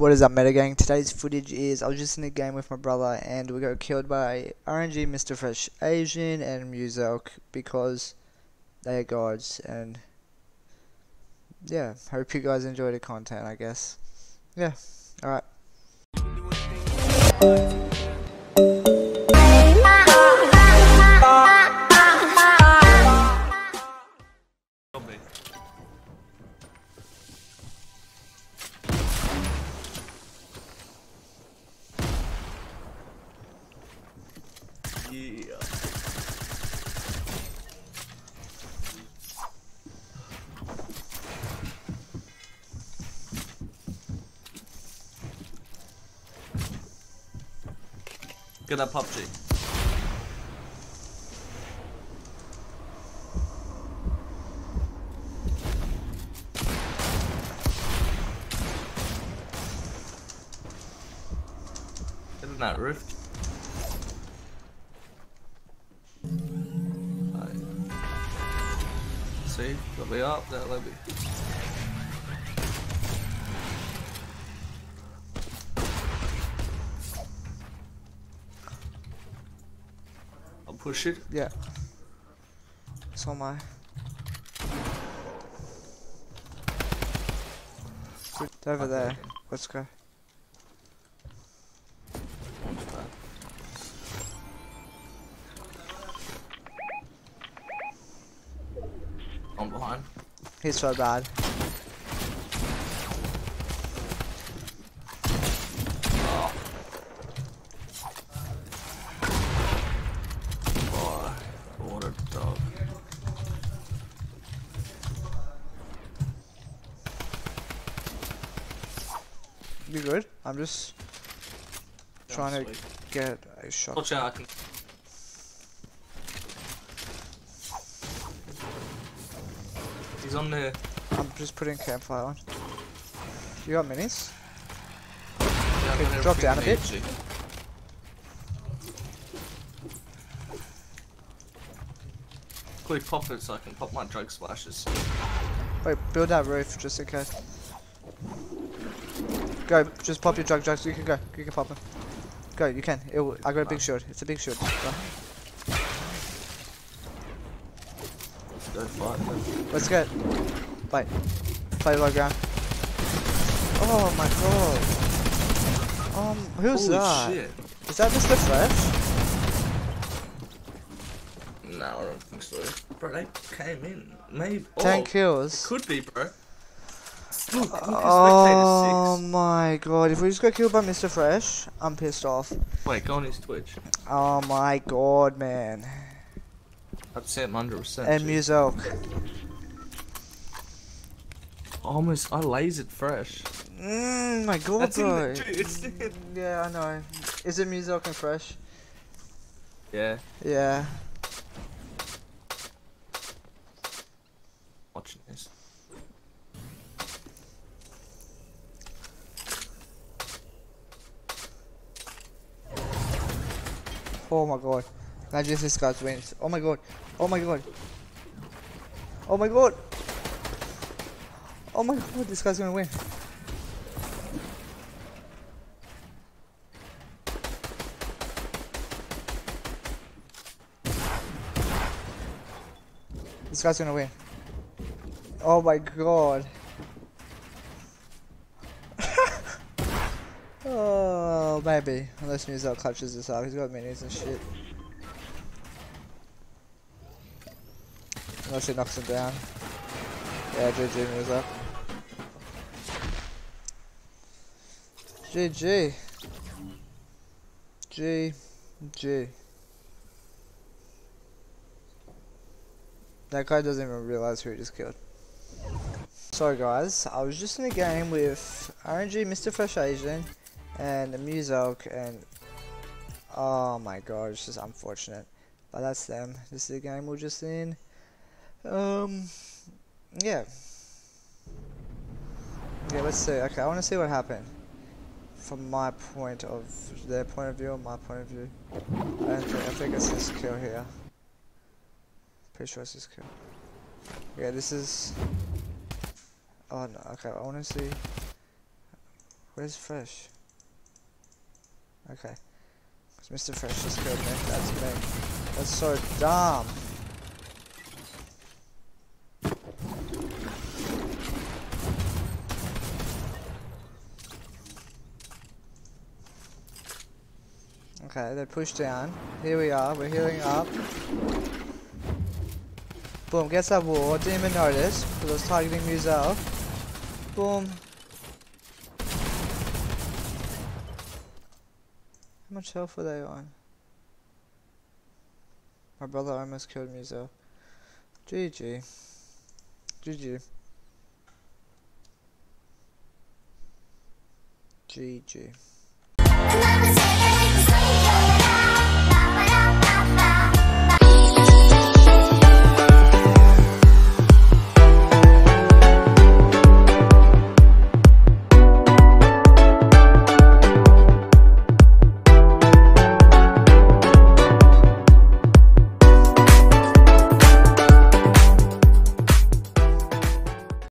What is up, MetaGang? Today's footage is I was just in a game with my brother and we got killed by RNG, Mr. Fresh, Asian, and Muselk because they are gods. And yeah, hope you guys enjoy the content, I guess. Yeah, alright. Yeah. Get that PUBG. Isn't that Rift? See, got me up that lobby. I'll push it. Yeah. So am I. It's over there. Let's go. I'm behind. He's so bad. Oh. Oh, what a dog. You good? I'm just trying to get a shot. Watch out. He's on the... I'm just putting campfire on. You got minis? Yeah, okay, drop down a bit. Quick pop it so I can pop my drug splashes. Wait, build that roof just in case. Go, just pop your drugs. You can go. You can pop them. Go, you can. I got a big shield. It's a big shield. Go. Let's go. Wait. Play low ground. Oh my god. Who's holy that? Shit. Is that Mr. Fresh? No, I don't think so. Bro, they came in. Maybe. 10 kills. Could be, bro. Look, oh my god. If we just got killed by Mr. Fresh, I'm pissed off. Wait, go on his Twitch. Oh my god, man. I'd say him 100%. And Muzelk. Almost, I lasered Fresh. My god, that's bro. Yeah, I know. Is it Muzelk and Fresh? Yeah. Yeah. Watching this. Oh my god. Not just this guy's wins. Oh my god. Oh my god. Oh my god. Oh my god, this guy's gonna win. This guy's gonna win. Oh my god. Oh, maybe. Unless Muzo clutches this up. He's got minis and shit. Unless he knocks him down. Yeah, GG was up. GG. GG. That guy doesn't even realize who he just killed. So guys, I was just in a game with RNG, Mr. Fresh Asian, and Muzelk, and oh my god, it's just unfortunate. But that's them. This is the game we're just in. Yeah, let's see. Okay, I want to see what happened from my point of their point of view or my point of view. I think it's this kill here. Pretty sure it's this kill. Yeah, this is. Oh no. Okay, I want to see. Where's Fresh? Okay. Because Mr. Fresh just killed me. That's me. That's so dumb. Okay, they pushed down. Here we are, we're healing up. Boom, gets that wall. Didn't even notice because I was targeting Muzo. Boom. How much health were they on? My brother almost killed Muzo. GG. GG. GG.